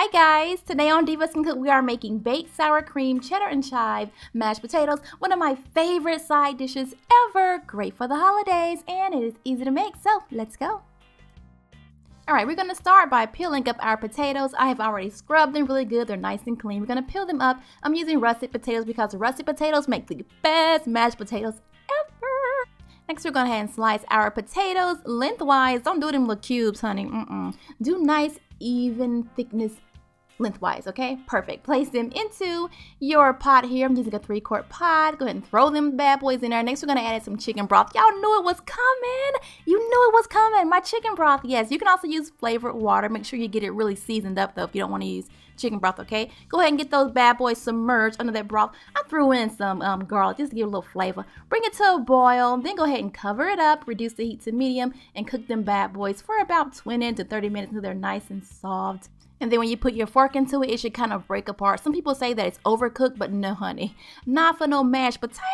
Hi guys, today on Divas Can Cook we are making baked sour cream, cheddar and chive, mashed potatoes, one of my favorite side dishes ever, great for the holidays, and it is easy to make, so let's go. Alright, we're going to start by peeling up our potatoes. I have already scrubbed them really good, they're nice and clean. We're going to peel them up. I'm using russet potatoes because russet potatoes make the best mashed potatoes ever. Next we're going to go ahead and slice our potatoes lengthwise. Don't do them little cubes, honey. Do nice even thickness lengthwise, okay? Perfect. Place them into your pot here. I'm using a 3-quart pot. Go ahead and throw them bad boys in there. Next, we're going to add in some chicken broth. Y'all knew it was coming. You knew it was coming. My chicken broth, yes. You can also use flavored water. Make sure you get it really seasoned up, though, if you don't want to use chicken broth, okay? Go ahead and get those bad boys submerged under that broth. I threw in some garlic just to give it a little flavor. Bring it to a boil. Then go ahead and cover it up. Reduce the heat to medium and cook them bad boys for about 20 to 30 minutes until they're nice and soft. And then when you put your fork into it, it should kind of break apart. Some people say that it's overcooked, but no, honey. Not for no mashed potatoes.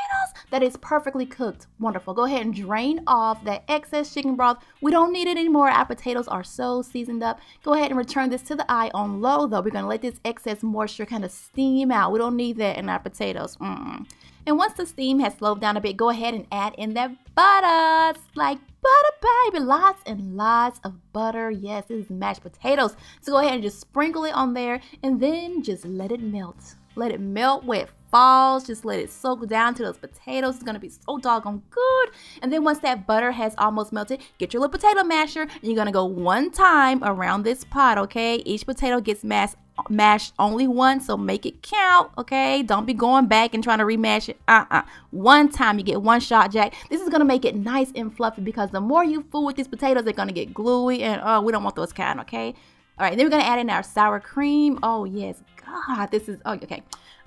That is perfectly cooked. Wonderful. Go ahead and drain off that excess chicken broth. We don't need it anymore. Our potatoes are so seasoned up. Go ahead and return this to the eye on low, though. We're going to let this excess moisture kind of steam out. We don't need that in our potatoes. And once the steam has slowed down a bit, go ahead and add in that butter. It's like butter, baby. Lots and lots of butter. Yes, this is mashed potatoes. So go ahead and just sprinkle it on there and then just let it melt. Let it melt where it falls. Just let it soak down to those potatoes. It's going to be so doggone good. And then once that butter has almost melted, get your little potato masher. And you're going to go one time around this pot, okay? Each potato gets mashed only once, so make it count, okay? Don't be going back and trying to remash it. One time, you get one shot, Jack. This is gonna make it nice and fluffy because the more you fool with these potatoes, they're gonna get gluey, and oh, we don't want those kind, okay? All right, then we're gonna add in our sour cream. Oh yes, God, this is okay.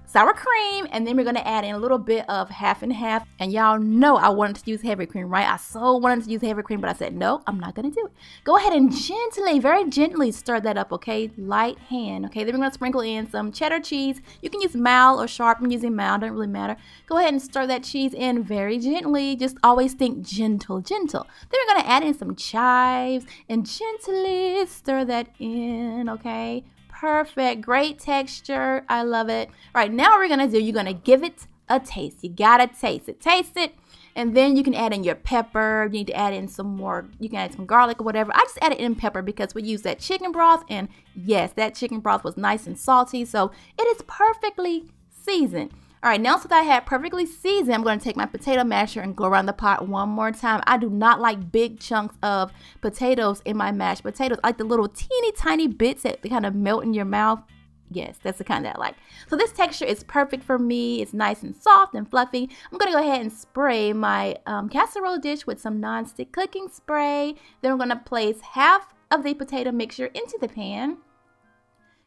Sour cream, and then we're gonna add in a little bit of half and half. And y'all know I wanted to use heavy cream, right? I so wanted to use heavy cream, but I said, no, I'm not gonna do it. Go ahead and gently, very gently stir that up, okay? Light hand, okay? Then we're gonna sprinkle in some cheddar cheese. You can use mild or sharp. I'm using mild, doesn't really matter. Go ahead and stir that cheese in very gently. Just always think gentle, gentle. Then we're gonna add in some chives and gently stir that in, okay? Perfect, great texture. I love it. All right, now what we're gonna do, you're gonna give it a taste. You gotta taste it, and then you can add in your pepper. You need to add in some more. You can add some garlic or whatever. I just added in pepper because we used that chicken broth, and yes, that chicken broth was nice and salty, so it is perfectly seasoned. All right, now so that I have perfectly seasoned, I'm going to take my potato masher and go around the pot one more time. I do not like big chunks of potatoes in my mashed potatoes. I like the little teeny tiny bits that kind of melt in your mouth. Yes, that's the kind that I like. So this texture is perfect for me. It's nice and soft and fluffy. I'm going to go ahead and spray my casserole dish with some nonstick cooking spray. Then I'm going to place half of the potato mixture into the pan.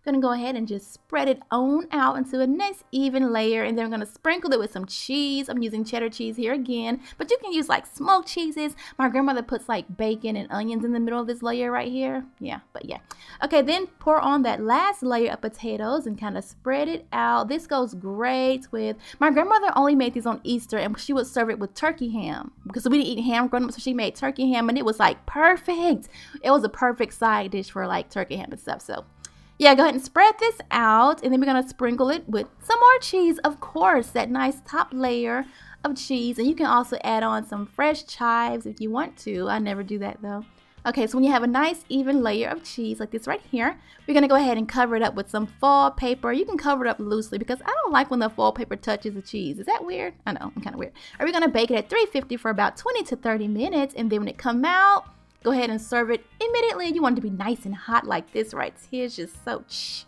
Gonna go ahead and just spread it on out into a nice even layer, and then I'm gonna sprinkle it with some cheese. I'm using cheddar cheese here again, but you can use like smoked cheeses. My grandmother puts like bacon and onions in the middle of this layer right here. Okay, then pour on that last layer of potatoes and kind of spread it out. This goes great with, my grandmother only made these on Easter, and she would serve it with turkey ham because we didn't eat ham growing up, so she made turkey ham, and it was like perfect. It was a perfect side dish for like turkey ham and stuff. So yeah, go ahead and spread this out, and then we're gonna sprinkle it with some more cheese, of course, that nice top layer of cheese. And you can also add on some fresh chives if you want to. I never do that though. Okay, so when you have a nice even layer of cheese like this right here, we're gonna go ahead and cover it up with some foil paper. You can cover it up loosely because I don't like when the foil paper touches the cheese. Is that weird? I know, I'm kind of weird. Are we gonna bake it at 350 for about 20 to 30 minutes, and then when it comes out, go ahead and serve it immediately. You want it to be nice and hot like this right here. It's just so cheesy.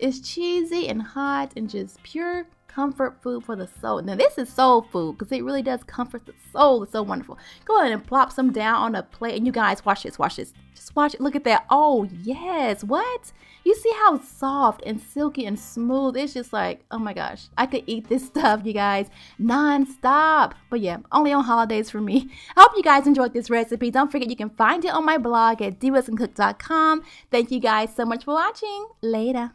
It's cheesy and hot and just pure comfort food for the soul. Now this is soul food because it really does comfort the soul. It's so wonderful. Go ahead and plop some down on a plate. And you guys, watch this, watch this. Just watch it. Look at that. Oh, yes. What? You see how soft and silky and smooth? It's just like, oh my gosh. I could eat this stuff, you guys, non-stop. But yeah, only on holidays for me. I hope you guys enjoyed this recipe. Don't forget you can find it on my blog at divasandcook.com. Thank you guys so much for watching. Later.